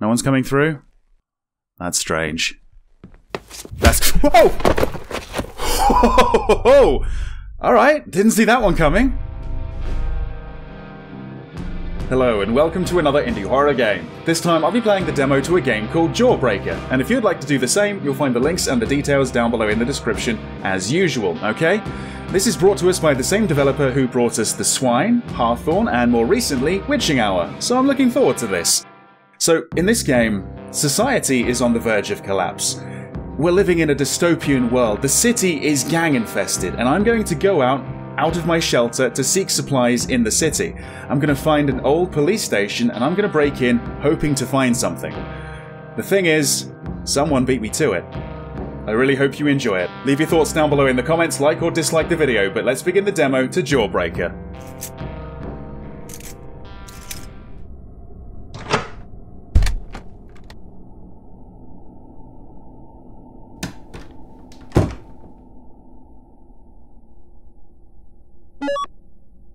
No one's coming through? That's strange. That's... Whoa! Whoa! Alright, didn't see that one coming. Hello and welcome to another indie horror game. This time I'll be playing the demo to a game called Jawbreaker, and if you'd like to do the same, you'll find the links and the details down below in the description as usual, okay? This is brought to us by the same developer who brought us The Swine, Hearthorn, and more recently, Witching Hour, so I'm looking forward to this. So, in this game, society is on the verge of collapse. We're living in a dystopian world, the city is gang infested, and I'm going to go out of my shelter to seek supplies in the city. I'm going to find an old police station and I'm going to break in, hoping to find something. The thing is, someone beat me to it. I really hope you enjoy it. Leave your thoughts down below in the comments, like or dislike the video, but let's begin the demo to Jawbreaker.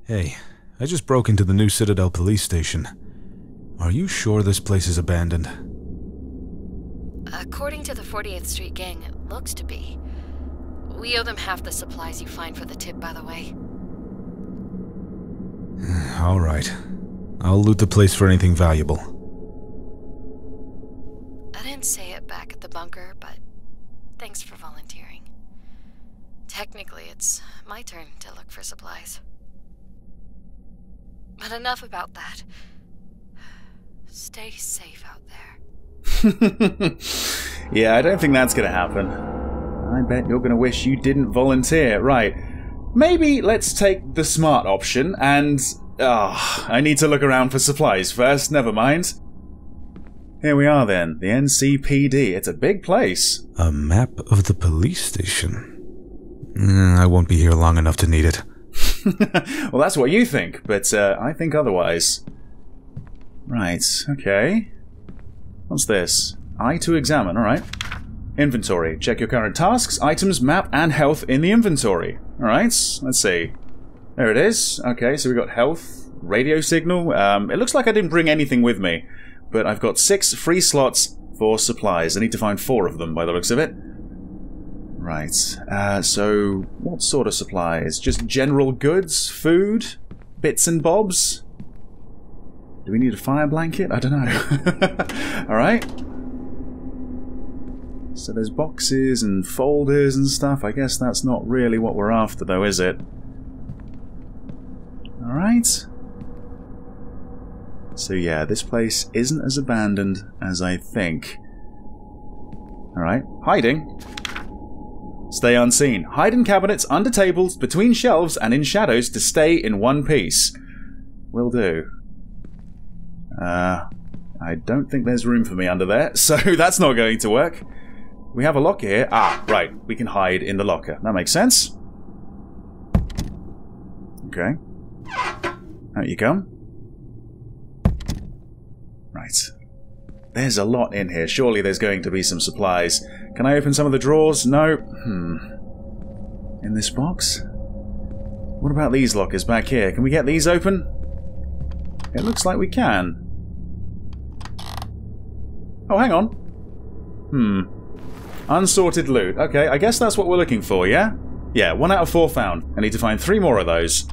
Hey, I just broke into the new Citadel police station. Are you sure this place is abandoned? According to the 48th Street Gang, it looks to be. We owe them half the supplies you find for the tip, by the way. Alright. I'll loot the place for anything valuable. I didn't say it back at the bunker, but thanks for volunteering. Technically, it's my turn to look for supplies. But enough about that. Stay safe out there. Yeah, I don't think that's gonna happen. I bet you're gonna wish you didn't volunteer. Right. Maybe let's take the smart option and... Ah, I need to look around for supplies first, never mind. Here we are then, the NCPD. It's a big place. A map of the police station. I won't be here long enough to need it. Well, that's what you think, but I think otherwise. Right, okay. What's this? I to examine, alright. Inventory. Check your current tasks, items, map, and health in the inventory. Alright, let's see. There it is. Okay, so we got health, radio signal. It looks like I didn't bring anything with me, but I've got 6 free slots for supplies. I need to find 4 of them by the looks of it. Right, so what sort of supplies? Just general goods, food, bits and bobs? Do we need a fire blanket? I don't know. Alright. So there's boxes and folders and stuff. I guess that's not really what we're after though, is it? Alright. So yeah, this place isn't as abandoned as I think. Alright, hiding. Stay unseen. Hide in cabinets, under tables, between shelves, and in shadows to stay in one piece. Will do. I don't think there's room for me under there, so that's not going to work. We have a locker here. Ah, right. We can hide in the locker. That makes sense. Okay. Out you come. Right. There's a lot in here. Surely there's going to be some supplies. Can I open some of the drawers? No. In this box? What about these lockers back here? Can we get these open? It looks like we can. Oh, hang on. Unsorted loot. Okay, I guess that's what we're looking for, yeah? Yeah, 1 out of 4 found. I need to find 3 more of those.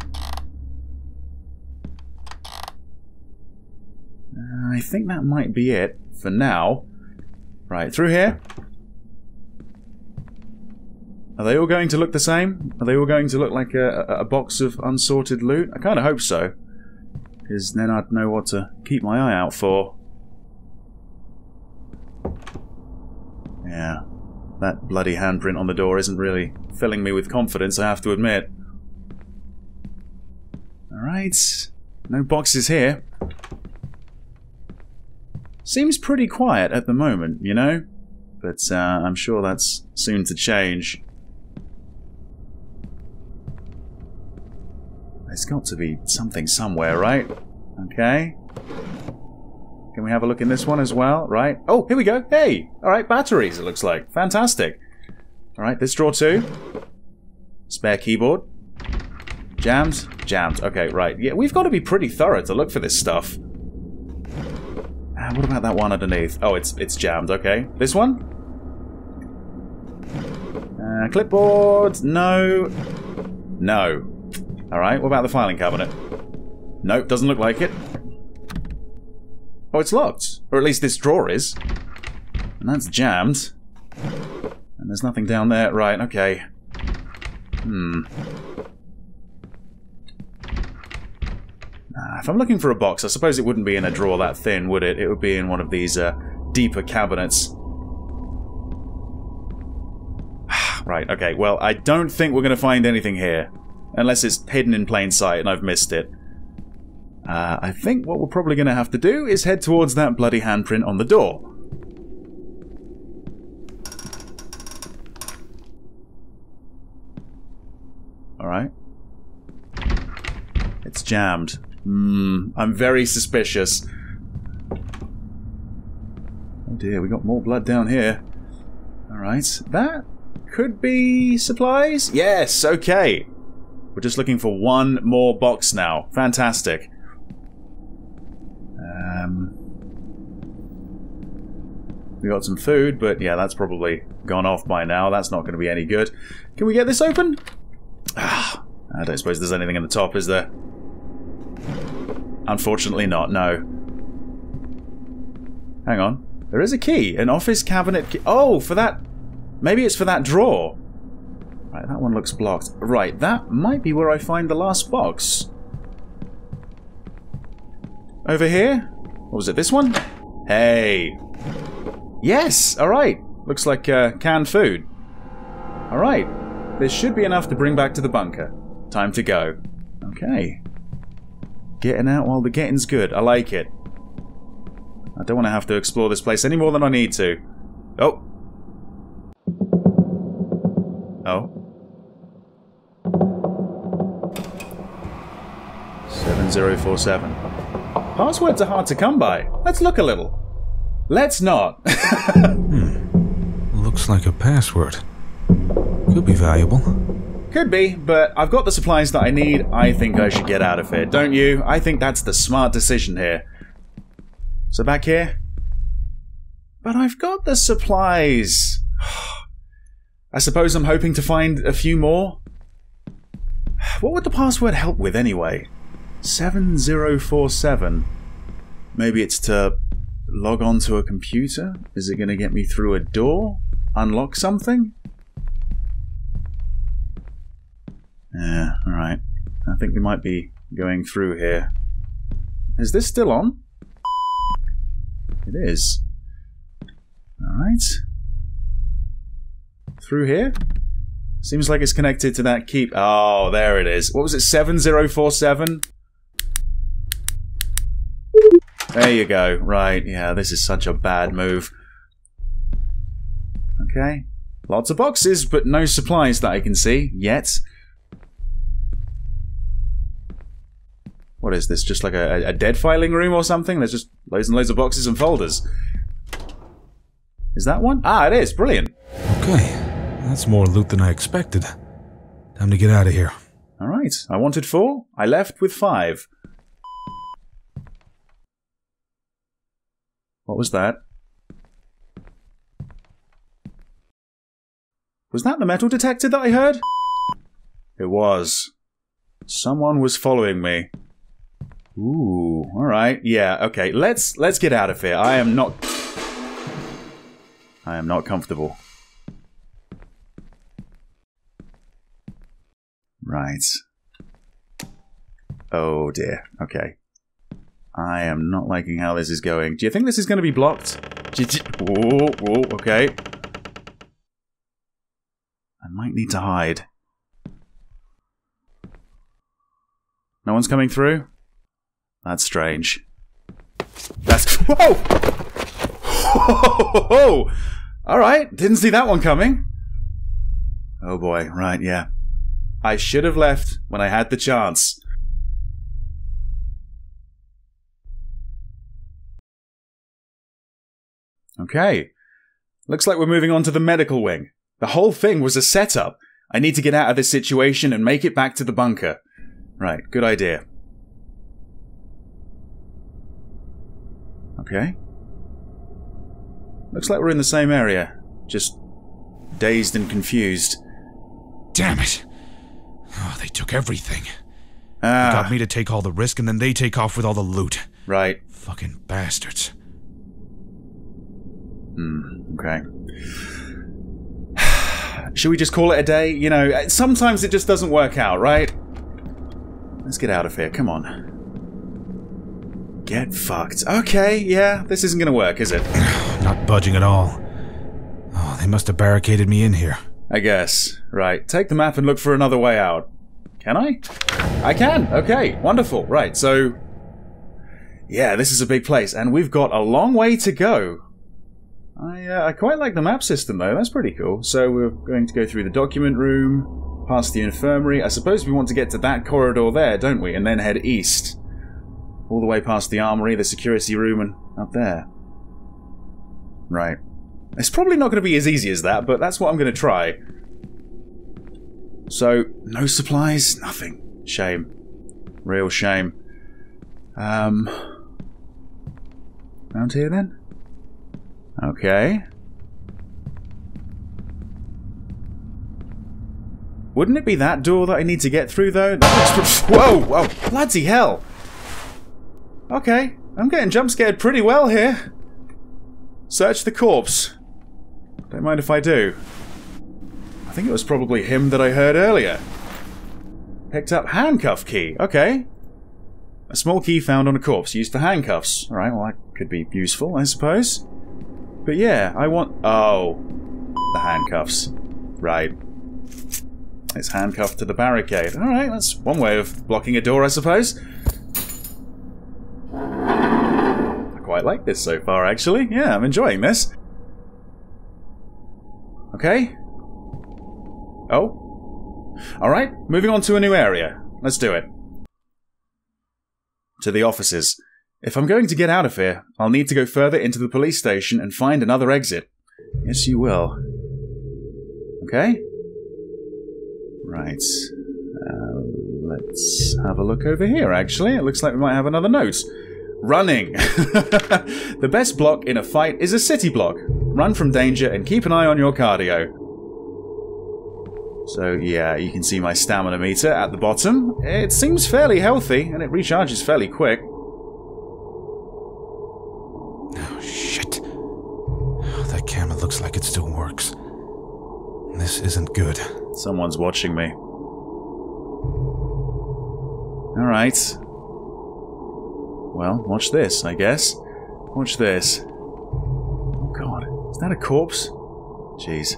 I think that might be it for now. Right, through here. Are they all going to look the same? Are they all going to look like a box of unsorted loot? I kind of hope so, because then I'd know what to keep my eye out for. Yeah, that bloody handprint on the door isn't really filling me with confidence, I have to admit. Alright, no boxes here. Seems pretty quiet at the moment, you know? But I'm sure that's soon to change. There's got to be something somewhere, right? Okay. Can we have a look in this one as well? Right. Oh, here we go. Hey! Alright, batteries, it looks like. Fantastic. Alright, this drawer too. Spare keyboard. Jams. Jams. Okay, right. Yeah, we've got to be pretty thorough to look for this stuff. And what about that one underneath? Oh, it's jammed, okay. This one? Clipboard, no. No. Alright, what about the filing cabinet? Nope, doesn't look like it. Oh, it's locked. Or at least this drawer is. And that's jammed. And there's nothing down there. Right, okay. Hmm. If I'm looking for a box, I suppose it wouldn't be in a drawer that thin, would it? It would be in one of these deeper cabinets. Right, okay. Well, I don't think we're going to find anything here. Unless it's hidden in plain sight and I've missed it. I think what we're probably going to have to do is head towards that bloody handprint on the door. Alright. It's jammed. I'm very suspicious. Oh dear, we got more blood down here. Alright, that could be supplies? Yes, okay. We're just looking for one more box now. Fantastic. We got some food, but yeah, that's probably gone off by now. That's not going to be any good. Can we get this open? Ah, I don't suppose there's anything in the top, is there? Unfortunately not, no. Hang on. There is a key. An office cabinet key. Oh, for that... Maybe it's for that drawer. Right, that one looks blocked. Right, that might be where I find the last box. Over here? What was it, this one? Hey! Yes! Alright! Looks like canned food. Alright. This should be enough to bring back to the bunker. Time to go. Okay. Getting out while the getting's good. I like it. I don't want to have to explore this place any more than I need to. Oh! Oh. 7047. Passwords are hard to come by. Let's look a little. Let's not. Looks like a password. Could be valuable. Could be, but I've got the supplies that I need. I think I should get out of here, don't you? I think that's the smart decision here. So back here. But I've got the supplies. I suppose I'm hoping to find a few more. What would the password help with anyway? 7047. Maybe it's to log on to a computer? Is it going to get me through a door? Unlock something? Yeah, alright. I think we might be going through here. Is this still on? It is. Alright. Through here? Seems like it's connected to that keep. Oh, there it is. What was it? 7047? There you go. Right, yeah, this is such a bad move. Okay. Lots of boxes, but no supplies that I can see yet. What is this? Just like a dead filing room or something? There's just loads and loads of boxes and folders. Is that one? Ah, it is. Brilliant. Okay. That's more loot than I expected. Time to get out of here. Alright, I wanted 4. I left with 5. What was that? Was that the metal detector that I heard? It was. Someone was following me. Ooh, alright, yeah, okay. Let's get out of here. I am not comfortable. Right. Oh dear. Okay. I am not liking how this is going. Do you think this is going to be blocked? Whoa, whoa, okay. I might need to hide. No one's coming through? That's strange. That's... Whoa! Whoa! Alright, didn't see that one coming. Oh boy, right, yeah. I should have left when I had the chance. Okay. Looks like we're moving on to the medical wing. The whole thing was a setup. I need to get out of this situation and make it back to the bunker. Right, good idea. Okay. Looks like we're in the same area. Just dazed and confused. Damn it. Oh, they took everything. They got me to take all the risk, and then they take off with all the loot. Right. Fucking bastards. Okay. Should we just call it a day? You know, sometimes it just doesn't work out, right? Let's get out of here. Come on. Get fucked. Okay, yeah. This isn't gonna work, is it? Not budging at all. Oh, they must have barricaded me in here. I guess. Right. Take the map and look for another way out. Can I? I can. Okay. Wonderful. Right. So, yeah, this is a big place, and we've got a long way to go. I quite like the map system, though. That's pretty cool. So we're going to go through the document room, past the infirmary. I suppose we want to get to that corridor there, don't we? And then head east. All the way past the armory, the security room, and up there. Right. It's probably not going to be as easy as that, but that's what I'm going to try. So, no supplies, nothing. Shame. Real shame. Around here, then? Okay. Wouldn't it be that door that I need to get through, though? That looks whoa! Bloody hell! Okay, I'm getting jump-scared pretty well here. Search the corpse. Don't mind if I do. I think it was probably him that I heard earlier. Picked up handcuff key. Okay. A small key found on a corpse, used for handcuffs. Alright, well that could be useful, I suppose. But yeah, I want... Oh. The handcuffs. Right. It's handcuffed to the barricade. Alright, that's one way of blocking a door, I suppose. I quite like this so far, actually. Yeah, I'm enjoying this. Okay. Oh. Alright, moving on to a new area. Let's do it. To the offices. If I'm going to get out of here, I'll need to go further into the police station and find another exit. Yes, you will. Okay? Right. Let's have a look over here, actually. It looks like we might have another note. Running! The best block in a fight is a city block. Run from danger and keep an eye on your cardio. So, yeah, you can see my stamina meter at the bottom. It seems fairly healthy, and it recharges fairly quick. Oh, shit. Oh, that camera looks like it still works. This isn't good. Someone's watching me. Alright. Well, watch this, I guess. Watch this. Oh, God. Is that a corpse? Jeez.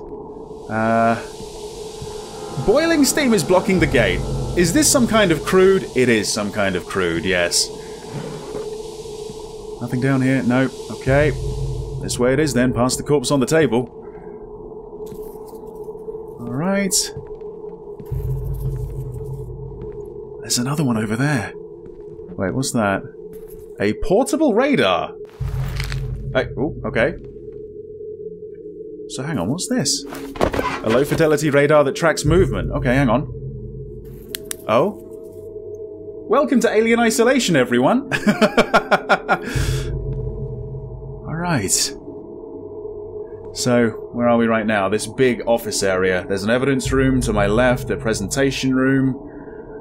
Boiling steam is blocking the gate. Is this some kind of crude? It is some kind of crude, yes. Nothing down here? No. Okay. This way it is then, past the corpse on the table. Alright. There's another one over there. Wait, what's that? A portable radar! Hey, oh, okay. So hang on, what's this? A low-fidelity radar that tracks movement. Okay, hang on. Oh? Welcome to Alien Isolation, everyone! Alright. So, where are we right now? This big office area. There's an evidence room to my left, a presentation room.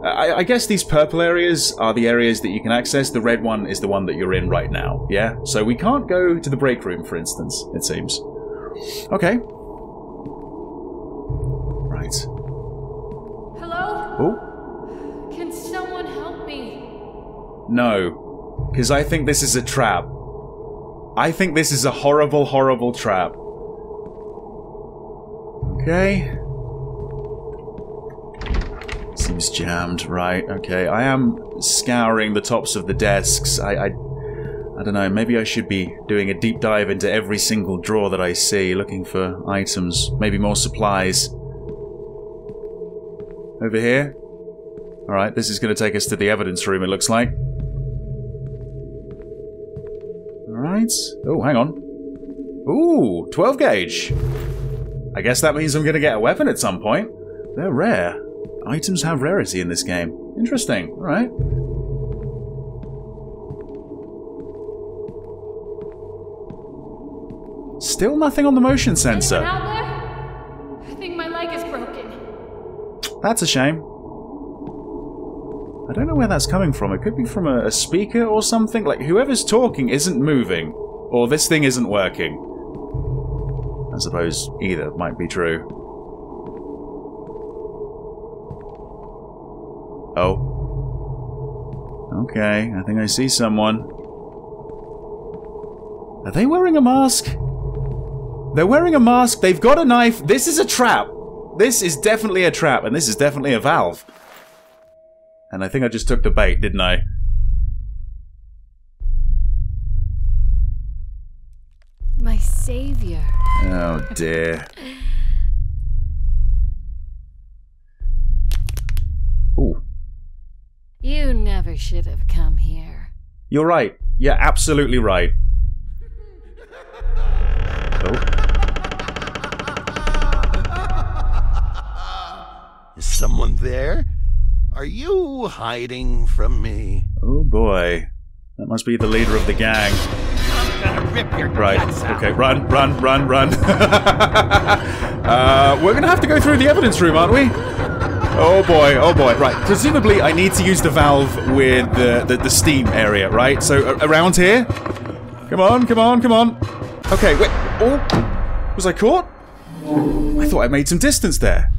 I guess these purple areas are the areas that you can access. The red one is the one that you're in right now, yeah? So we can't go to the break room, for instance, it seems. Okay. Right. Hello? Oh. Can someone help me? No. Because I think this is a trap. I think this is a horrible, horrible trap. Okay. Seems jammed. Right, okay. I am scouring the tops of the desks. I don't know. Maybe I should be doing a deep dive into every single drawer that I see, looking for items. Maybe more supplies. Over here? Alright, this is going to take us to the evidence room, it looks like. Alright. Oh, hang on. Ooh, 12 gauge. I guess that means I'm going to get a weapon at some point. They're rare. Items have rarity in this game. Interesting. Alright. Still nothing on the motion sensor. Anyone out there? I think my leg is broken. That's a shame. I don't know where that's coming from. It could be from a speaker or something. Like, whoever's talking isn't moving. Or this thing isn't working. I suppose either might be true. Oh. Okay, I think I see someone. Are they wearing a mask? They're wearing a mask, they've got a knife. This is a trap. This is definitely a trap, and this is definitely a valve. And I think I just took the bait, didn't I? My savior. Oh dear. Ooh. You never should have come here. You're right. You're absolutely right. Oh. Is someone there? Are you hiding from me? Oh boy. That must be the leader of the gang. Right. Okay. Run, run, run, run. We're going to have to go through the evidence room, aren't we? Oh boy. Oh boy. Right. Presumably, I need to use the valve with the steam area, right? So around here. Come on. Come on. Come on. Okay. Wait. Oh. Was I caught? I thought I made some distance there.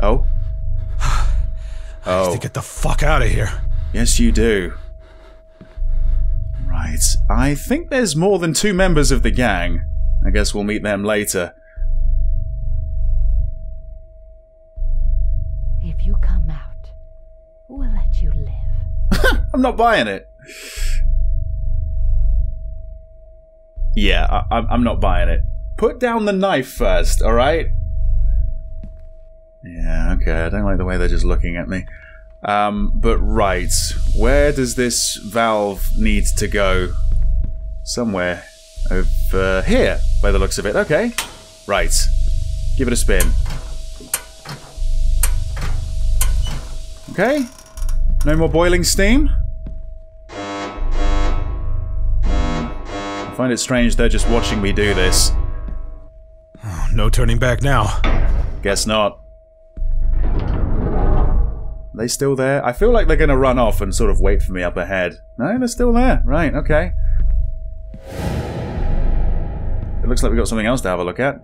Oh. Oh. I have to get the fuck out of here. Yes, you do. Right, I think there's more than two members of the gang. I guess we'll meet them later. If you come out, we'll let you live. I'm not buying it. Yeah, I'm not buying it. Put down the knife first, alright? Yeah, okay, I don't like the way they're just looking at me. But right, where does this valve need to go? Somewhere over here, by the looks of it. Okay, right. Give it a spin. Okay, no more boiling steam. I find it strange they're just watching me do this. No turning back now. Guess not. Are they still there? I feel like they're gonna run off and sort of wait for me up ahead. No, they're still there. Right, okay. It looks like we've got something else to have a look at.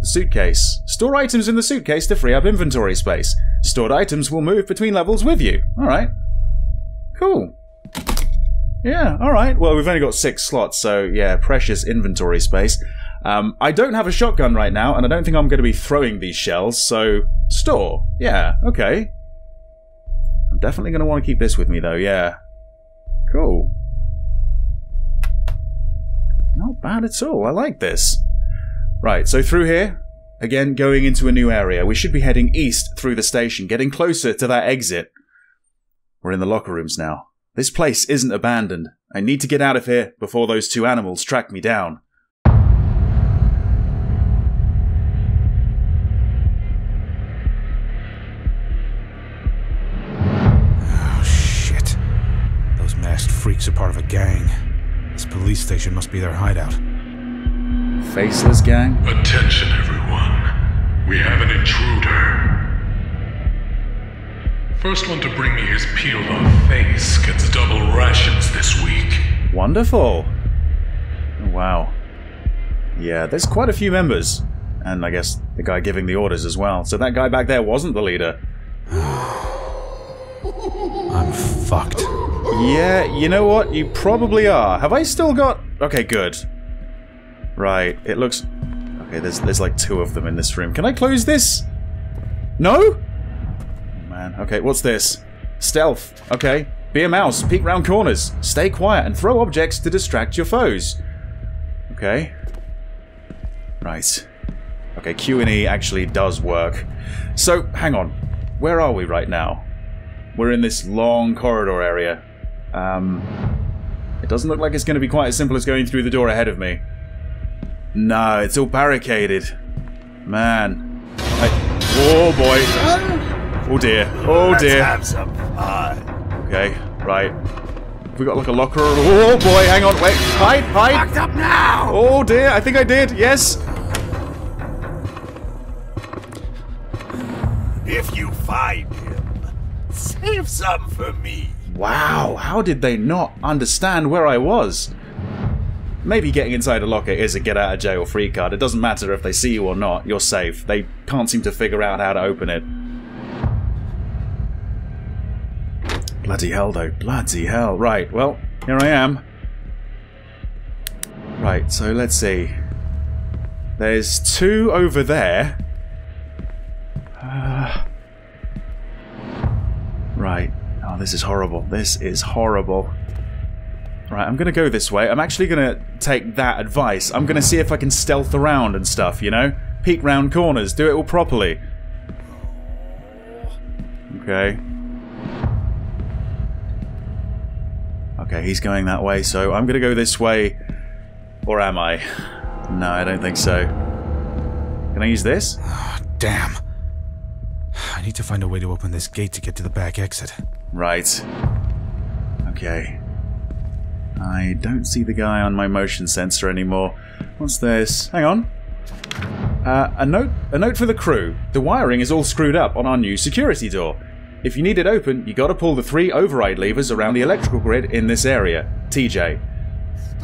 The suitcase. Store items in the suitcase to free up inventory space. Stored items will move between levels with you. Alright. Cool. Yeah, alright. Well, we've only got 6 slots, so yeah, precious inventory space. I don't have a shotgun right now, and I don't think I'm going to be throwing these shells, so... Store. Yeah, okay. I'm definitely going to want to keep this with me, though, yeah. Cool. Not bad at all. I like this. Right, so through here. Again, going into a new area. We should be heading east through the station, getting closer to that exit. We're in the locker rooms now. This place isn't abandoned. I need to get out of here before those two animals track me down. Freaks are part of a gang. This police station must be their hideout. Faceless Gang? Attention, everyone. We have an intruder. First one to bring me his peeled-off face gets double rations this week. Wonderful. Oh, wow. Yeah, there's quite a few members. And I guess the guy giving the orders as well. So that guy back there wasn't the leader. I'm fucked. Yeah, you know what? You probably are. Have I still got... Okay, good. Right, it looks... Okay, there's like 2 of them in this room. Can I close this? No? Man, okay, what's this? Stealth. Okay. Be a mouse, peek round corners, stay quiet, and throw objects to distract your foes. Okay. Right. Okay, Q and E actually does work. So, hang on. Where are we right now? We're in this long corridor area. It doesn't look like it's going to be quite as simple as going through the door ahead of me. No, it's all barricaded. Man. Oh boy. Oh dear. Oh dear. Okay, right. We got like a locker. Oh boy, hang on, wait, hide. Locked up now. Oh dear, I think I did. Yes. If you find him, save some for me. Wow, how did they not understand where I was? Maybe getting inside a locker is a get out of jail free card. It doesn't matter if they see you or not. You're safe. They can't seem to figure out how to open it. Bloody hell, though. Bloody hell. Right, well, here I am. Right, so let's see. There's two over there. Right. Oh, this is horrible. This is horrible. Right, I'm going to go this way. I'm actually going to take that advice. I'm going to see if I can stealth around and stuff, you know? Peek round corners. Do it all properly. Okay. Okay, he's going that way, so I'm going to go this way. Or am I? No, I don't think so. Can I use this? Oh, damn. I need to find a way to open this gate to get to the back exit. Right. Okay. I don't see the guy on my motion sensor anymore. What's this? Hang on. A note for the crew. The wiring is all screwed up on our new security door. If you need it open, you gotta pull the 3 override levers around the electrical grid in this area. TJ.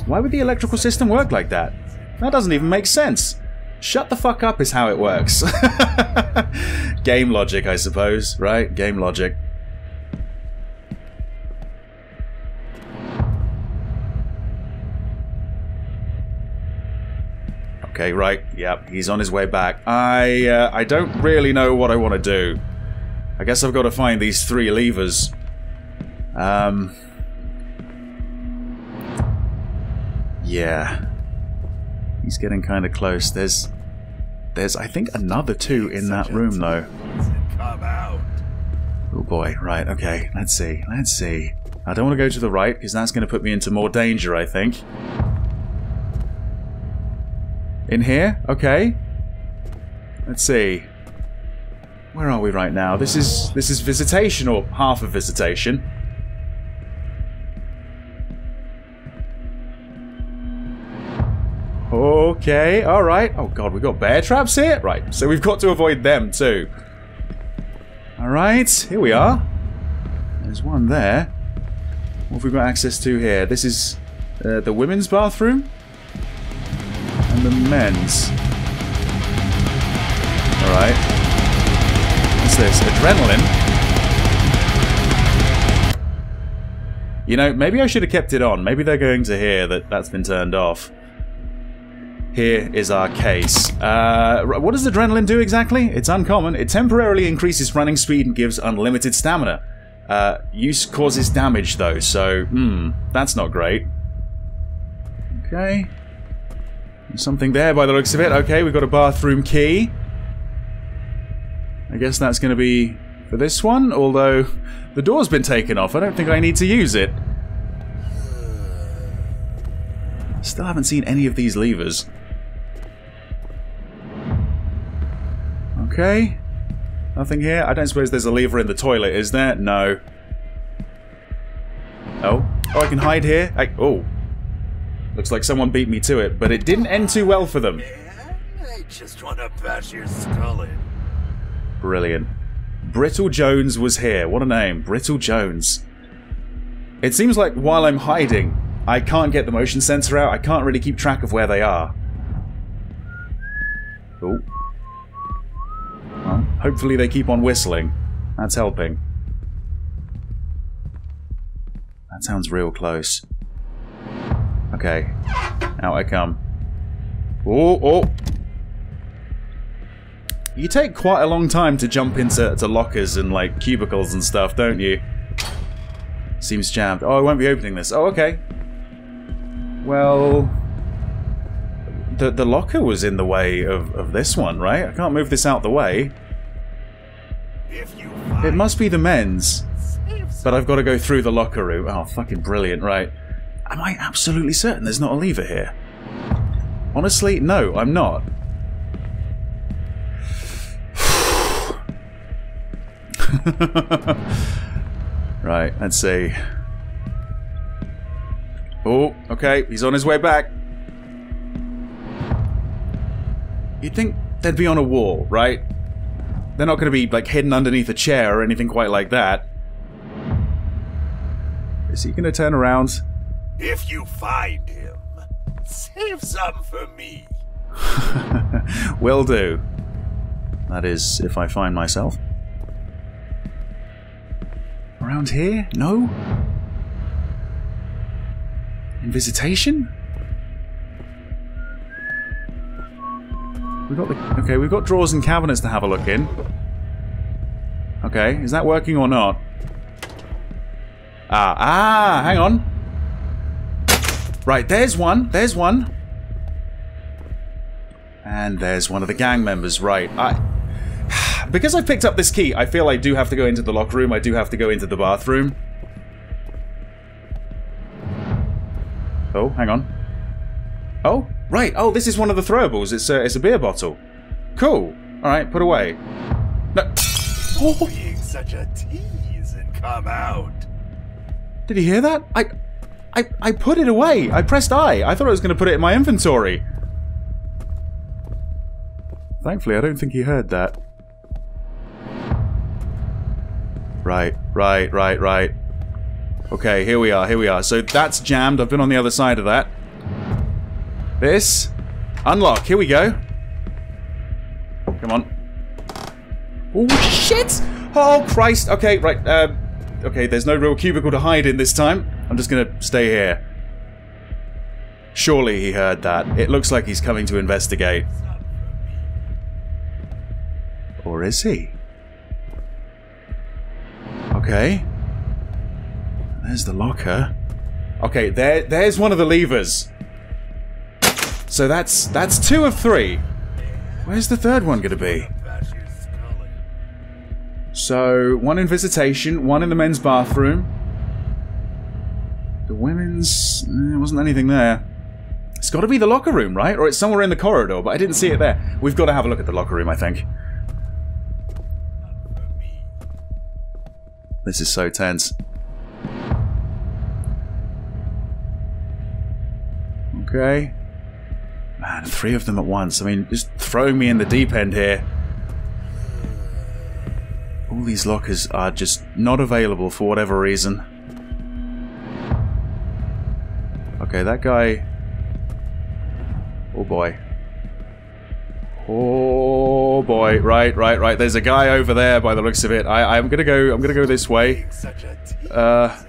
Why would the electrical system work like that? That doesn't even make sense. Shut the fuck up is how it works. Game logic, I suppose, right? Game logic. Okay, right. Yep, he's on his way back. I don't really know what I want to do. I guess I've got to find these 3 levers. Yeah. He's getting kind of close. There's I think another 2 in that room though. Oh boy, right, okay. Let's see. I don't want to go to the right because that's going to put me into more danger, I think. In here? Okay. Let's see. Where are we right now? This is visitation, or half of visitation. Okay, alright. Oh god, we've got bear traps here? Right, so we've got to avoid them too. Alright, here we are. There's one there. What have we got access to here? This is the women's bathroom. And the men's. Alright. This adrenaline. You know, maybe I should have kept it on. Maybe they're going to hear that that's been turned off. Here is our case. What does adrenaline do exactly? It's uncommon. It temporarily increases running speed and gives unlimited stamina. Use causes damage though, so that's not great. Okay. There's something there by the looks of it. Okay, we've got a bathroom key. I guess that's going to be for this one, although the door's been taken off. I don't think I need to use it. Still haven't seen any of these levers. Okay. Nothing here. I don't suppose there's a lever in the toilet, is there? No. Oh. Oh, I can hide here. Oh. Looks like someone beat me to it, but it didn't end too well for them. Man, I just want to bash your skull in. Brilliant. Brittle Jones was here. What a name. Brittle Jones. It seems like while I'm hiding, I can't get the motion sensor out. I can't really keep track of where they are. Ooh. Well, hopefully they keep on whistling. That's helping. That sounds real close. Okay. Out I come. Ooh, oh. You take quite a long time to jump into lockers and, like, cubicles and stuff, don't you? Seems jammed. Oh, I won't be opening this. Oh, okay. Well... The locker was in the way of this one, right? I can't move this out the way. It must be the men's. But I've got to go through the locker room. Oh, fucking brilliant, right. Am I absolutely certain there's not a lever here? Honestly, no, I'm not. Right, let's see. Oh, okay, he's on his way back. You'd think they'd be on a wall, right? They're not going to be, like, hidden underneath a chair or anything quite like that. Is he going to turn around? If you find him, save some for me. Will do. That is, if I find myself. Around here? No? In visitation? We've got the... Okay, we've got drawers and cabinets to have a look in. Okay, is that working or not? Ah, hang on. Right, there's one. There's one. And there's one of the gang members, right. Because I picked up this key, I feel I do have to go into the locker room. I do have to go into the bathroom. Oh, hang on. Oh, right. Oh, this is one of the throwables. It's a beer bottle. Cool. All right, put away. No. Oh. Being such a tease and come out. Did you hear that? I put it away. I pressed I. I thought I was going to put it in my inventory. Thankfully, I don't think he heard that. Right. Okay, here we are. So that's jammed. I've been on the other side of that. This. Unlock. Here we go. Come on. Oh, shit! Oh, Christ. Okay, right. Okay, there's no real cubicle to hide in this time. I'm just gonna stay here. Surely he heard that. It looks like he's coming to investigate. Or is he? Okay. There's the locker. Okay, there's one of the levers. So that's two of three. Where's the third one gonna be? So, one in visitation, one in the men's bathroom. The women's... There wasn't anything there. It's got to be the locker room, right? Or it's somewhere in the corridor, but I didn't see it there. We've got to have a look at the locker room, I think. This is so tense. Okay. Man, three of them at once. I mean, just throwing me in the deep end here. All these lockers are just not available for whatever reason. Okay, that guy... Oh boy. Oh boy. Right. There's a guy over there by the looks of it. I'm gonna go this way.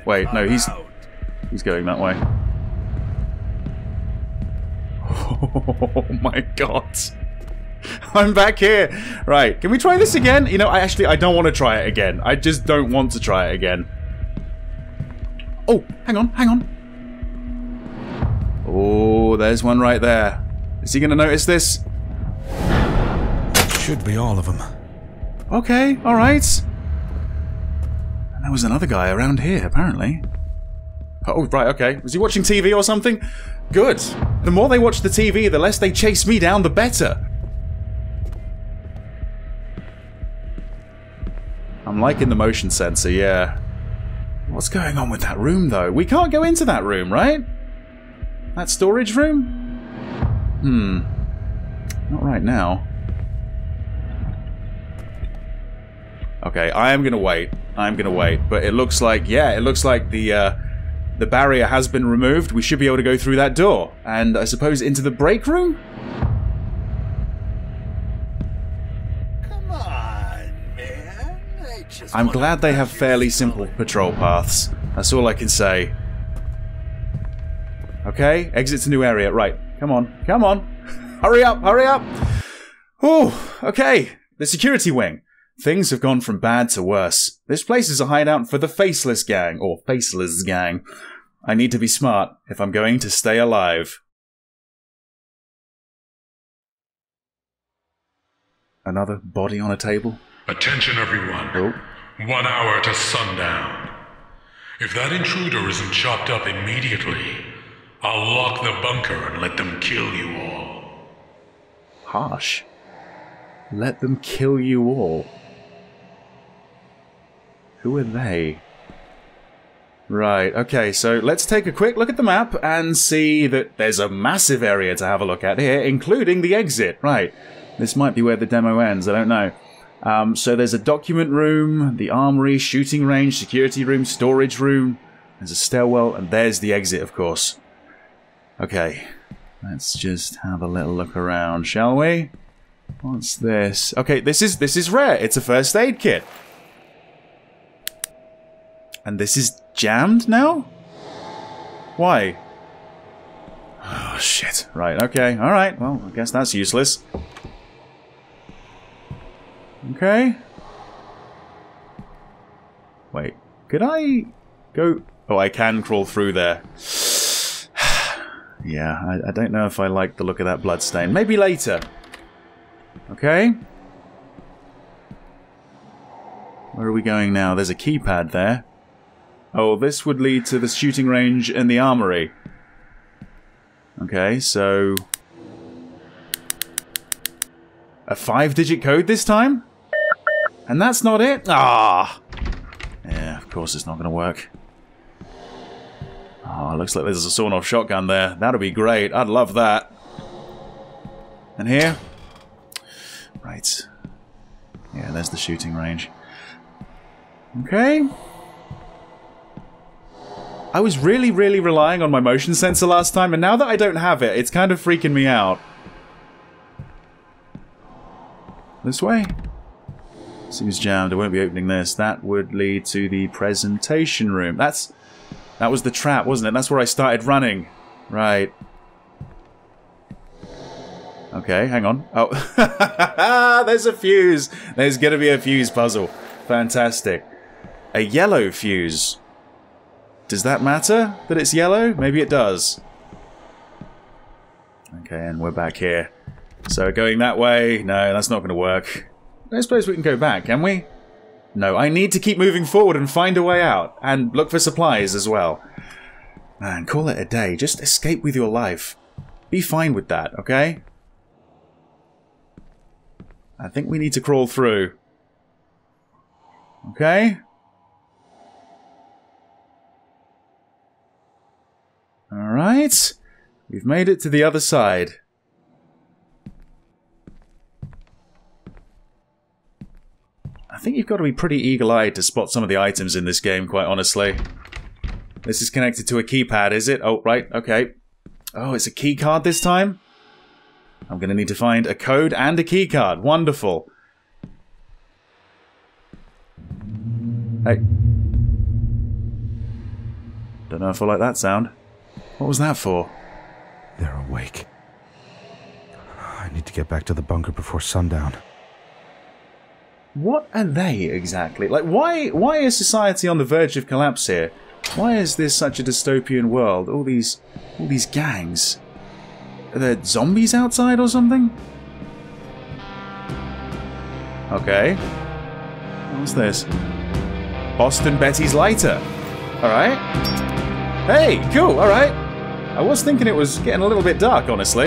Wait, no, he's going that way. Oh my god. I'm back here. Right, can we try this again? You know, I don't want to try it again. I just don't want to try it again. Oh, hang on. Oh, there's one right there. Is he going to notice this? Should be all of them. Okay, all right. And there was another guy around here, apparently. Oh, right, okay. Was he watching TV or something? Good. The more they watch the TV, the less they chase me down, the better. I'm liking the motion sensor, yeah. What's going on with that room, though? We can't go into that room, right? That storage room? Not right now. Okay, I am gonna wait. But it looks like, yeah, the barrier has been removed. We should be able to go through that door. And I suppose into the break room? I'm glad they have fairly simple patrol paths. That's all I can say. Okay, exit to new area. Right, come on. Hurry up. Ooh, okay. The security wing. Things have gone from bad to worse. This place is a hideout for the Faceless Gang, or Faceless Gang. I need to be smart if I'm going to stay alive. Another body on a table? Attention, everyone. Oh. 1 hour to sundown. If that intruder isn't chopped up immediately, I'll lock the bunker and let them kill you all. Harsh. Let them kill you all. Who are they? Right, okay, so let's take a quick look at the map and see that there's a massive area to have a look at here, including the exit. Right, this might be where the demo ends, I don't know. So there's a document room, the armory, shooting range, security room, storage room, there's a stairwell, and there's the exit, of course. Okay, let's just have a little look around, shall we? What's this? Okay, this is rare. It's a first aid kit. And this is jammed now? Why? Oh, shit. Right, okay. Alright, well, I guess that's useless. Okay. Wait, could I go... Oh, I can crawl through there. Yeah, I don't know if I like the look of that bloodstain. Maybe later. Okay. Where are we going now? There's a keypad there. Oh, this would lead to the shooting range and the armory. Okay, so... A 5-digit code this time? And that's not it? Ah! Yeah, of course it's not going to work. Oh, looks like there's a sawn-off shotgun there. That'll be great. I'd love that. And here? Right. Yeah, there's the shooting range. Okay. I was really, really relying on my motion sensor last time, and now that I don't have it, it's kind of freaking me out. This way? Seems jammed. I won't be opening this. That would lead to the presentation room. That was the trap, wasn't it? That's where I started running. Right. Okay, hang on. Oh, there's a fuse. There's gonna be a fuse puzzle. Fantastic. A yellow fuse. Does that matter that it's yellow? Maybe it does. Okay, and we're back here. So going that way, no, that's not going to work. I suppose we can go back, can we? No, I need to keep moving forward and find a way out. And look for supplies as well. Man, call it a day. Just escape with your life. Be fine with that, okay? I think we need to crawl through. Okay? Alright, we've made it to the other side. I think you've got to be pretty eagle-eyed to spot some of the items in this game, quite honestly. This is connected to a keypad, is it? Oh, right, okay. Oh, it's a keycard this time? I'm going to need to find a code and a keycard. Wonderful. Hey. Don't know if I like that sound. What was that for? They're awake. I need to get back to the bunker before sundown. What are they exactly? Like, why is society on the verge of collapse here? Why is this such a dystopian world? All these gangs. Are there zombies outside or something? Okay. What's this? Boston Betty's lighter. Alright. Hey, cool, alright. I was thinking it was getting a little bit dark, honestly.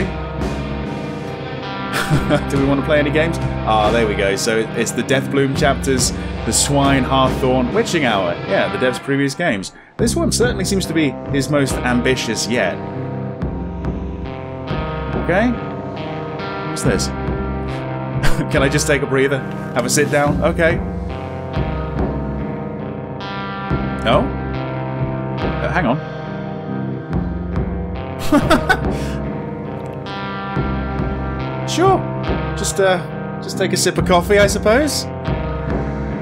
Do we want to play any games? Ah, there we go. So it's the Deathbloom chapters, The Swine, Hearthorn, Witching Hour. Yeah, the dev's previous games. This one certainly seems to be his most ambitious yet. Okay. What's this? Can I just take a breather? Have a sit down? Okay. No? Hang on. Sure. Just take a sip of coffee, I suppose.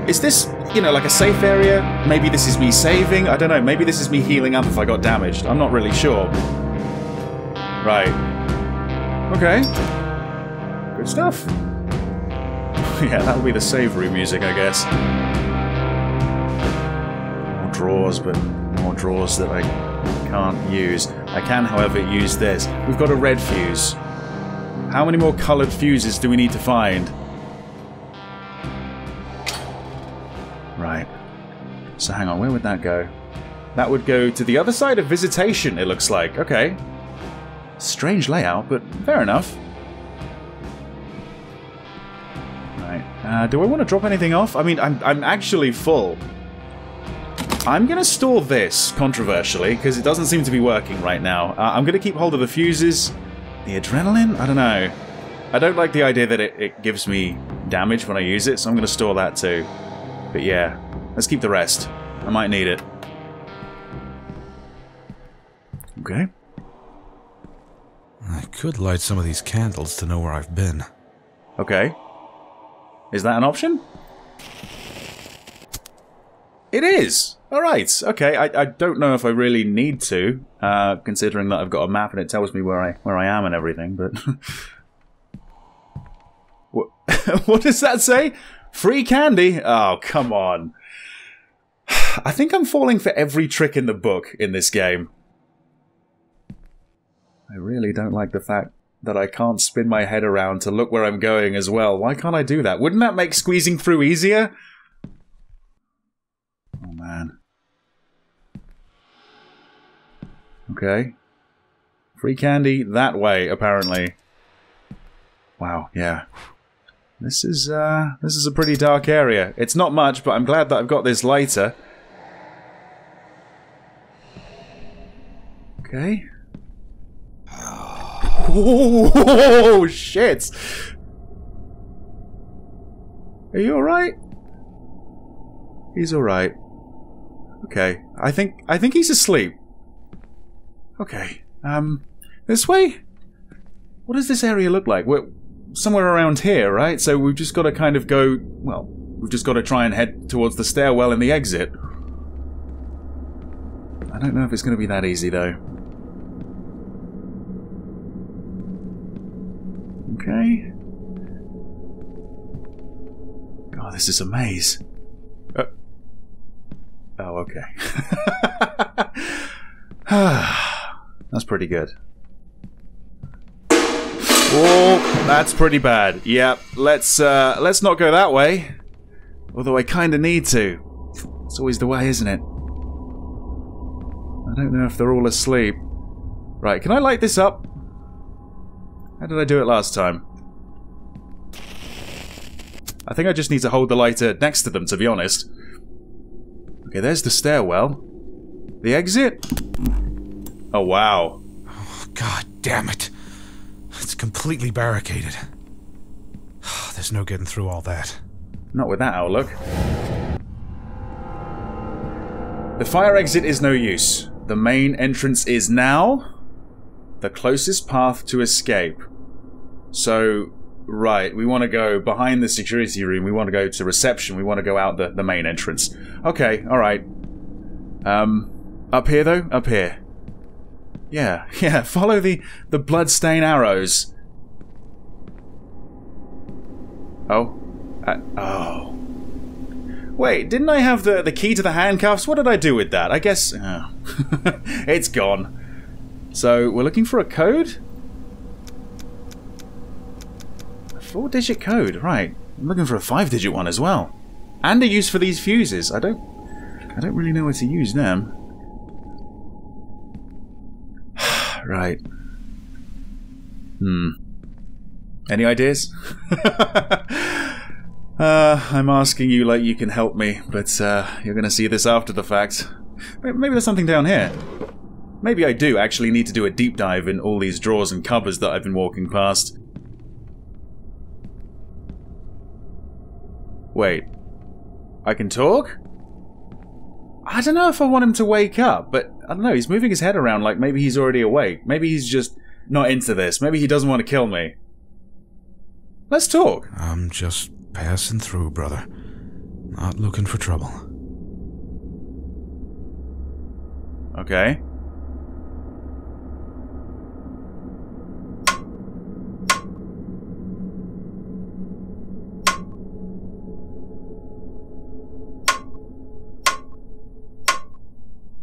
Is this, you know, like a safe area? Maybe this is me saving? I don't know. Maybe this is me healing up if I got damaged. I'm not really sure. Right. Okay. Good stuff. Yeah, that'll be the savory music, I guess. Drawers, but more drawers that I can't use. I can, however, use this. We've got a red fuse. How many more coloured fuses do we need to find? Right. So hang on, where would that go? That would go to the other side of Visitation, it looks like. Okay. Strange layout, but fair enough. Right. Do I want to drop anything off? I mean, I'm actually full. I'm going to store this, controversially, because it doesn't seem to be working right now. I'm going to keep hold of the fuses. The adrenaline? I don't know. I don't like the idea that it gives me damage when I use it, so I'm going to store that too. But yeah, let's keep the rest. I might need it. Okay. I could light some of these candles to know where I've been. Okay. Is that an option? It is! Alright, okay. I don't know if I really need to, considering that I've got a map and it tells me where I am and everything, but... What, what does that say? Free candy? Oh, come on. I think I'm falling for every trick in the book in this game. I really don't like the fact that I can't spin my head around to look where I'm going as well. Why can't I do that? Wouldn't that make squeezing through easier? Oh, man. Okay. Free candy that way, apparently. Wow, yeah. This is a pretty dark area. It's not much, but I'm glad that I've got this lighter. Okay. Oh, shit! Are you alright? He's alright. Okay. I think he's asleep. Okay. This way? What does this area look like? We're somewhere around here, right? So we've just got to kind of go... Well, we've just got to try and head towards the stairwell and the exit. I don't know if it's going to be that easy, though. Okay. God, this is a maze. Oh, okay. That's pretty good. Oh, that's pretty bad. Yep, let's not go that way. Although I kind of need to. It's always the way, isn't it? I don't know if they're all asleep. Right, can I light this up? How did I do it last time? I think I just need to hold the lighter next to them, to be honest. Okay, there's the stairwell. The exit? Oh, wow. Oh, God damn it. It's completely barricaded. There's no getting through all that. Not with that outlook. The fire exit is no use. The main entrance is now the closest path to escape. So, right, we want to go behind the security room, we want to go to reception, we want to go out the main entrance. Okay, alright. Up here though? Up here. Yeah, yeah, follow the bloodstain arrows. Oh. Oh. Wait, didn't I have the key to the handcuffs? What did I do with that? I guess... Oh. It's gone. So, we're looking for a code? 4-digit code, right. I'm looking for a 5-digit one as well. And a use for these fuses. I don't really know where to use them. Right. Hmm. Any ideas? I'm asking you like you can help me, but you're gonna see this after the fact. Maybe there's something down here. Maybe I do actually need to do a deep dive in all these drawers and cupboards that I've been walking past. Wait, I can talk? I don't know if I want him to wake up, but I don't know, he's moving his head around like maybe he's already awake. Maybe he's just not into this. Maybe he doesn't want to kill me. Let's talk. I'm just passing through, brother. Not looking for trouble. Okay.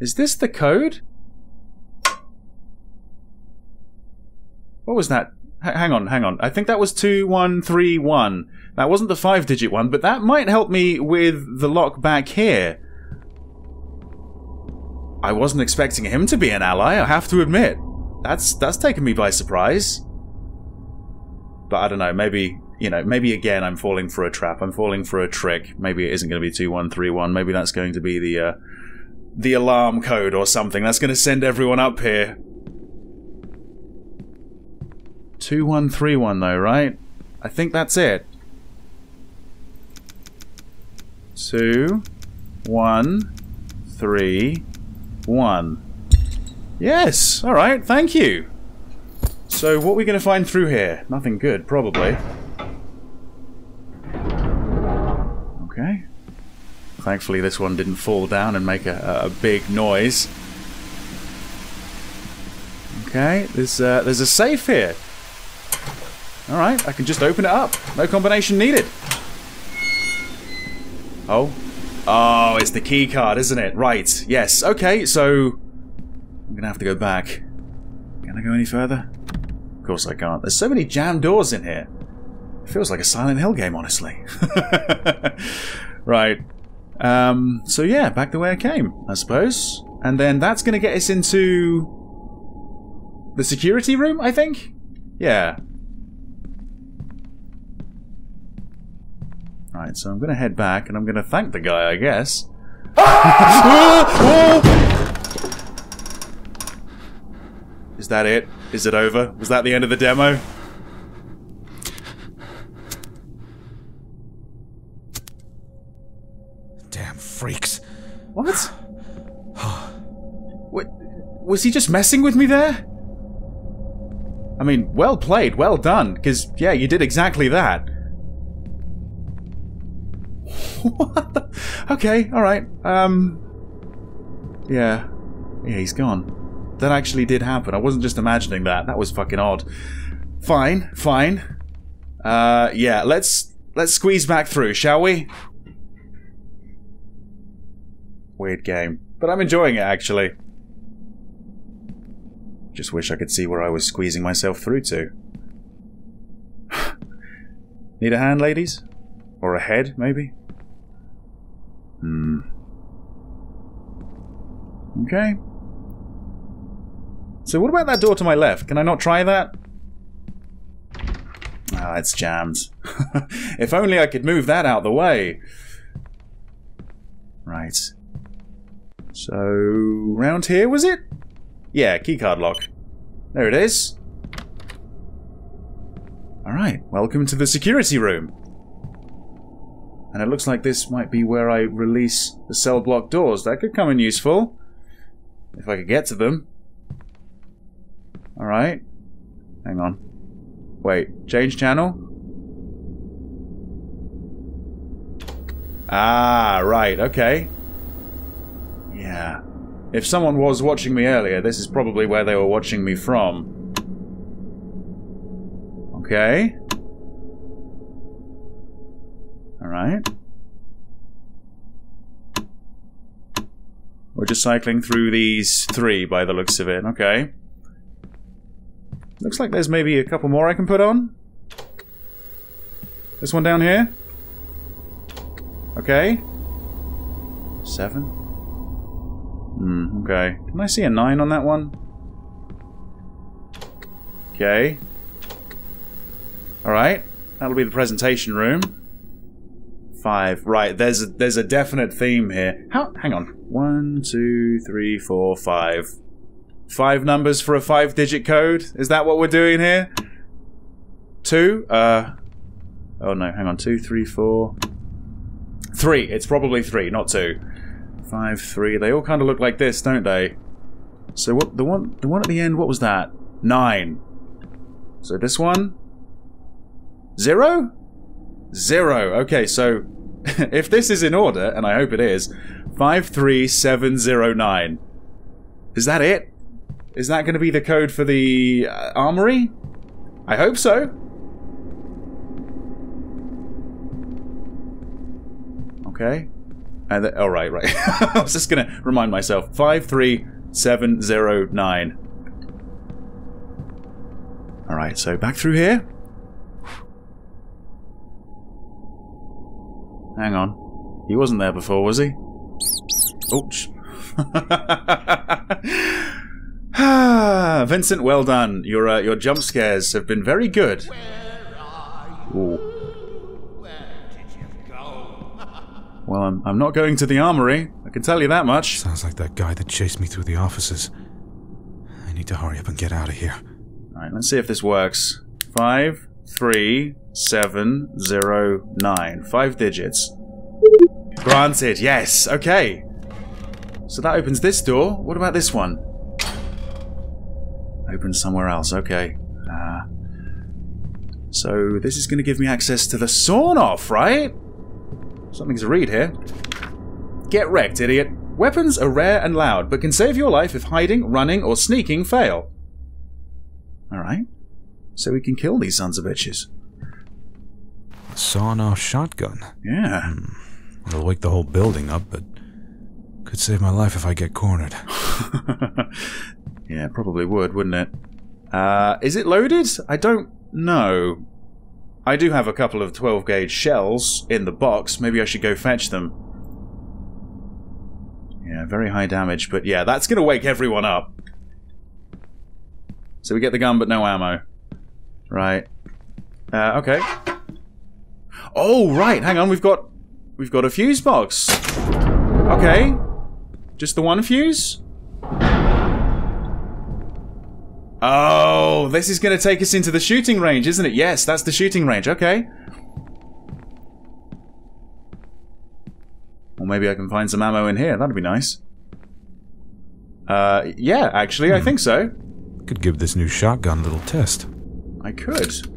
Is this the code? What was that? Hang on. I think that was 2131. That wasn't the 5-digit one, but that might help me with the lock back here. I wasn't expecting him to be an ally, I have to admit. That's taken me by surprise. But I don't know, maybe again I'm falling for a trap. I'm falling for a trick. Maybe it isn't going to be 2131. Maybe that's going to be the alarm code or something. That's going to send everyone up here. 2131 though, right? I think that's it. 2, 1, 3, 1. Yes! Alright, thank you! So, what are we going to find through here? Nothing good, probably. Okay. Thankfully this one didn't fall down and make a big noise. Okay, there's a safe here. Alright, I can just open it up. No combination needed. Oh. Oh, it's the key card, isn't it? Right, yes. Okay, so... I'm gonna have to go back. Can I go any further? Of course I can't. There's so many jammed doors in here. It feels like a Silent Hill game, honestly. Right. So yeah, back the way I came, I suppose. And then that's gonna get us into... the security room, I think? Yeah. Right, so I'm gonna head back and I'm gonna thank the guy, I guess. Is that it? Is it over? Was that the end of the demo? Damn freaks. What? What? Was he just messing with me there? I mean, well played, well done, because, yeah, you did exactly that. What the? Okay, alright. Yeah. Yeah, he's gone. That actually did happen. I wasn't just imagining that. That was fucking odd. Fine, fine. Yeah, let's squeeze back through, shall we? Weird game. But I'm enjoying it, actually. Just wish I could see where I was squeezing myself through to. Need a hand, ladies? Or a head, maybe? Hmm. Okay. So what about that door to my left? Can I not try that? Ah, it's jammed. If only I could move that out the way. Right. So... round here, was it? Yeah, keycard lock. There it is. Alright, welcome to the security room. And it looks like this might be where I release the cell block doors. That could come in useful. If I could get to them. Alright. Hang on. Wait, change channel? Ah, right, okay. Yeah. If someone was watching me earlier, this is probably where they were watching me from. Okay. Alright. We're just cycling through these three by the looks of it. Okay. Looks like there's maybe a couple more I can put on. This one down here. Okay. 7. Hmm, okay. Can I see a 9 on that one? Okay. Alright. That'll be the presentation room. 5. Right, there's a definite theme here. How? Hang on. 1, 2, 3, 4, 5. 5 numbers for a 5-digit code? Is that what we're doing here? 2? Oh no, hang on. 2, 3, 4... 3. It's probably 3, not 2. 5, 3. They all kind of look like this, don't they? So what the one at the end? What was that? 9. So this one, 0, 0. Okay, so if this is in order, and I hope it is, 5, 3, 7, 0, 9. Is that it? Is that going to be the code for the armory? I hope so. Okay. And oh, right. I was just gonna remind myself. 5, 3, 7, 0, 9. Alright, so back through here. Hang on. He wasn't there before, was he? Ouch. Vincent, well done. Your jump scares have been very good. Ooh. Well, I'm not going to the armory. I can tell you that much. Sounds like that guy that chased me through the offices. I need to hurry up and get out of here. Alright, let's see if this works. 5, 3, 7, 0, 9. 5 digits. Granted, yes. Okay. So that opens this door. What about this one? Opens somewhere else. Okay. So this is going to give me access to the sawn-off, right? Something to read here. Get wrecked, idiot. Weapons are rare and loud, but can save your life if hiding, running, or sneaking fail. Alright. So we can kill these sons of bitches. A sawn-off shotgun? Yeah. It'll wake the whole building up, but could save my life if I get cornered. Yeah, probably would, wouldn't it? Is it loaded? I don't know. I do have a couple of 12-gauge shells in the box. Maybe I should go fetch them. Yeah, very high damage, but yeah, that's going to wake everyone up. So we get the gun, but no ammo. Right. Okay. Oh, right, hang on, we've got a fuse box. Okay. Just the one fuse? Oh, this is going to take us into the shooting range, isn't it? Yes, that's the shooting range. Okay. Or maybe I can find some ammo in here. That'd be nice. Yeah, actually, I think so. Could give this new shotgun a little test. I could.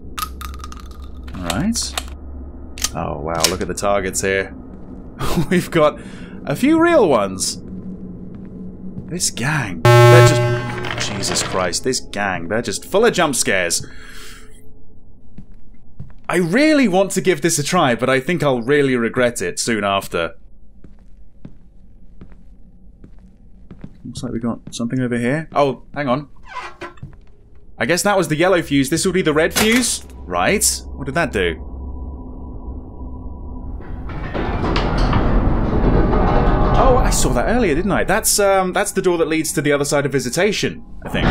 All right. Oh, wow, look at the targets here. We've got a few real ones. This gang, they're just... Jesus Christ, this gang, they're just full of jump scares. I really want to give this a try, but I think I'll really regret it soon after. Looks like we got something over here. Oh, hang on. I guess that was the yellow fuse. This will be the red fuse. Right. What did that do? Oh, I saw that earlier, didn't I? That's the door that leads to the other side of visitation, I think.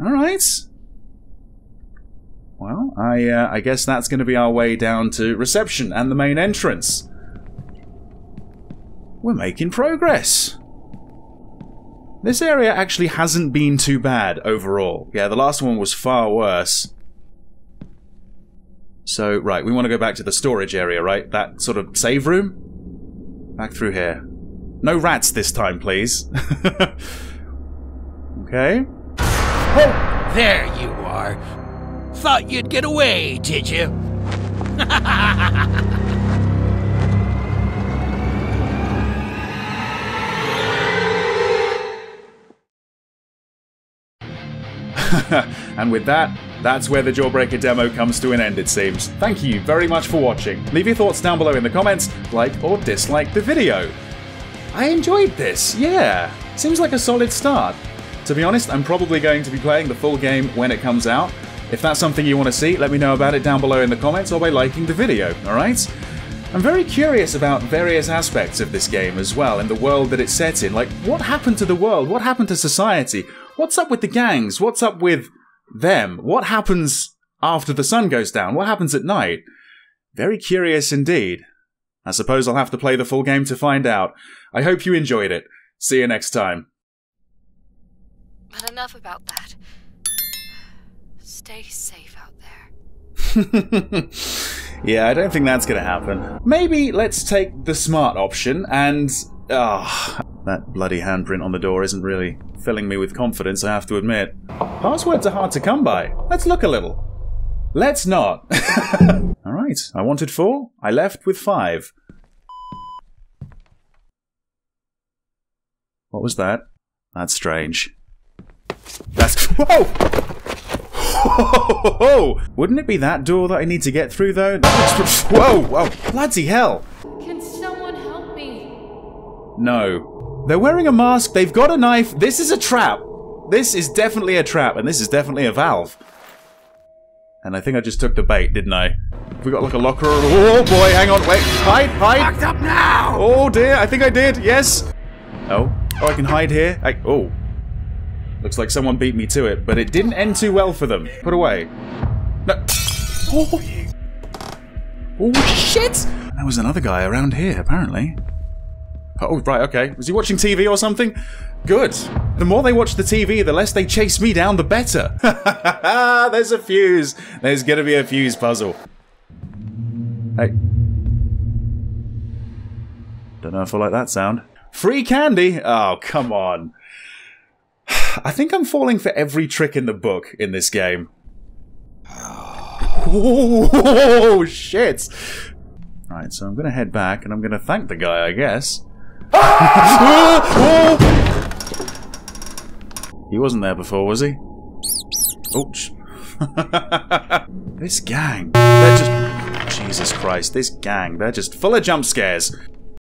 Alright. Well, I guess that's going to be our way down to reception and the main entrance. We're making progress. This area actually hasn't been too bad overall. Yeah, the last one was far worse. So, right, we want to go back to the storage area, right? That sort of save room? Back through here. No rats this time, please. Okay. Oh! There you are. Thought you'd get away, did you? And with that, that's where the Jawbreaker demo comes to an end, it seems. Thank you very much for watching. Leave your thoughts down below in the comments, like or dislike the video. I enjoyed this, yeah. Seems like a solid start. To be honest, I'm probably going to be playing the full game when it comes out. If that's something you want to see, let me know about it down below in the comments or by liking the video, alright? I'm very curious about various aspects of this game as well, and the world that it's set in. Like, what happened to the world? What happened to society? What's up with the gangs? What's up with them? What happens after the sun goes down? What happens at night? Very curious indeed. I suppose I'll have to play the full game to find out. I hope you enjoyed it. See you next time. But enough about that. Stay safe out there. Yeah, I don't think that's going to happen. Maybe let's take the smart option and... Ah, oh, that bloody handprint on the door isn't really filling me with confidence, I have to admit. Passwords are hard to come by. Let's look a little. Let's not. Alright, I wanted 4. I left with 5. What was that? That's strange. That's... Whoa! Oh, wouldn't it be that door that I need to get through, though? Whoa, whoa, bloody hell. Can someone help me? No. They're wearing a mask, they've got a knife. This is a trap. This is definitely a trap, and this is definitely a valve. And I think I just took the bait, didn't I? We got like a locker. Oh, boy, hang on, wait. Hide, hide. Locked up now. Oh, dear, I think I did, yes. Oh, oh, I can hide here. Oh. Looks like someone beat me to it, but it didn't end too well for them. Put away. No. Oh, oh shit! There was another guy around here, apparently. Oh, right, okay. Was he watching TV or something? Good. The more they watch the TV, the less they chase me down, the better. There's a fuse. There's gonna be a fuse puzzle. Hey. Don't know if I like that sound. Free candy? Oh, come on. I think I'm falling for every trick in the book in this game. Oh, shit. Right, so I'm gonna head back and I'm gonna thank the guy, I guess. He wasn't there before, was he? Ouch. This gang. They're just... Jesus Christ, this gang. They're just full of jump scares.